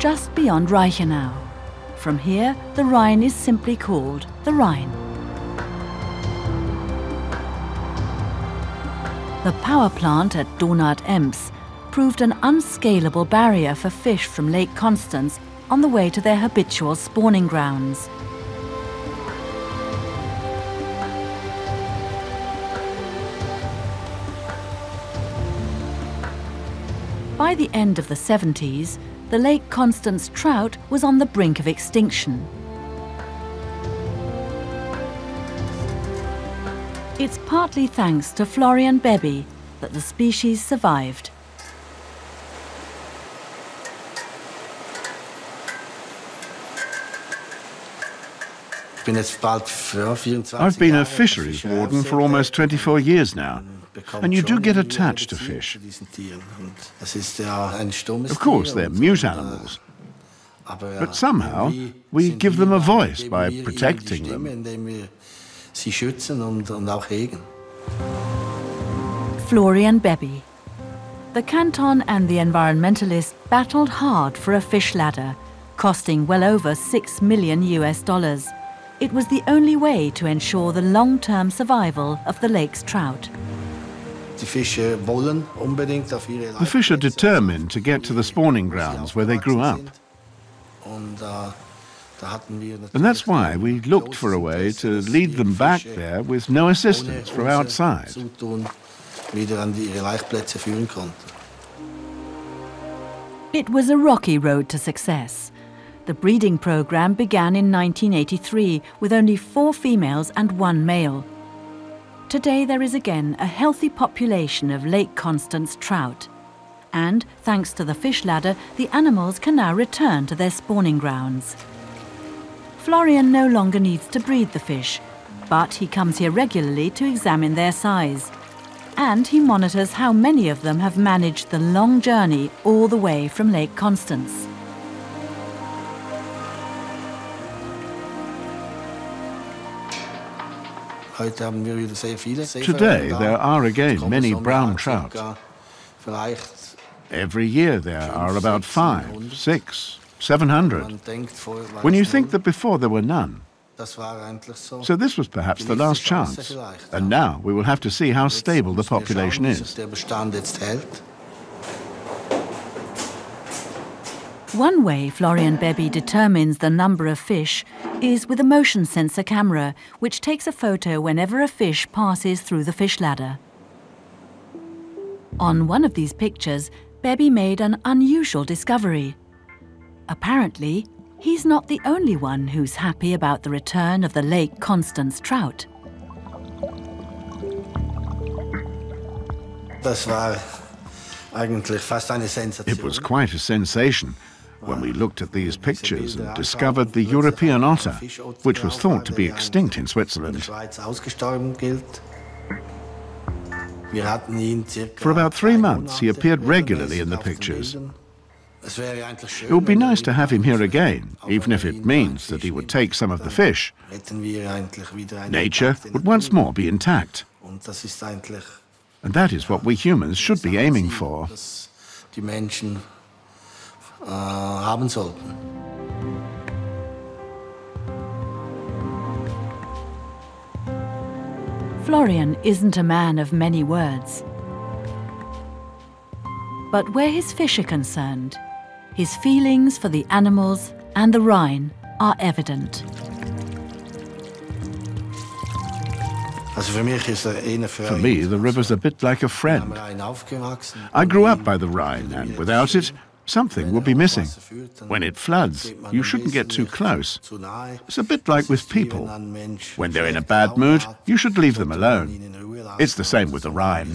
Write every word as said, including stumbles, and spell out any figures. just beyond Reichenau. From here, the Rhine is simply called the Rhine. The power plant at Domat/Ems proved an unscalable barrier for fish from Lake Constance on the way to their habitual spawning grounds. By the end of the seventies, the Lake Constance trout was on the brink of extinction. It's partly thanks to Florian Bebi that the species survived. I've been a fisheries warden for almost twenty-four years now, and you do get attached to fish. Of course, they're mute animals, but somehow we give them a voice by protecting them. Florian Bebi. The Canton and the environmentalists battled hard for a fish ladder, costing well over six million U S dollars. It was the only way to ensure the long-term survival of the lake's trout. The fish are determined to get to the spawning grounds where they grew up. And that's why we looked for a way to lead them back there with no assistance from outside. It was a rocky road to success. The breeding program began in nineteen eighty-three with only four females and one male. Today there is again a healthy population of Lake Constance trout. And thanks to the fish ladder, the animals can now return to their spawning grounds. Florian no longer needs to breed the fish, but he comes here regularly to examine their size. And he monitors how many of them have managed the long journey all the way from Lake Constance. Today there are again many brown trout. Every year there are about five, six, seven hundred. When you think that before there were none. So this was perhaps the last chance. And now we will have to see how stable the population is. One way Florian Bebi determines the number of fish is with a motion sensor camera, which takes a photo whenever a fish passes through the fish ladder. On one of these pictures, Bebi made an unusual discovery. Apparently, he's not the only one who's happy about the return of the Lake Constance trout. It was quite a sensation when we looked at these pictures and discovered the European otter, which was thought to be extinct in Switzerland. For about three months, he appeared regularly in the pictures. It would be nice to have him here again, even if it means that he would take some of the fish. Nature would once more be intact. And that is what we humans should be aiming for. Florian isn't a man of many words. But where his fish are concerned, his feelings for the animals and the Rhine are evident. For me, the river's a bit like a friend. I grew up by the Rhine, and without it, something would be missing. When it floods, you shouldn't get too close. It's a bit like with people. When they're in a bad mood, you should leave them alone. It's the same with the Rhine.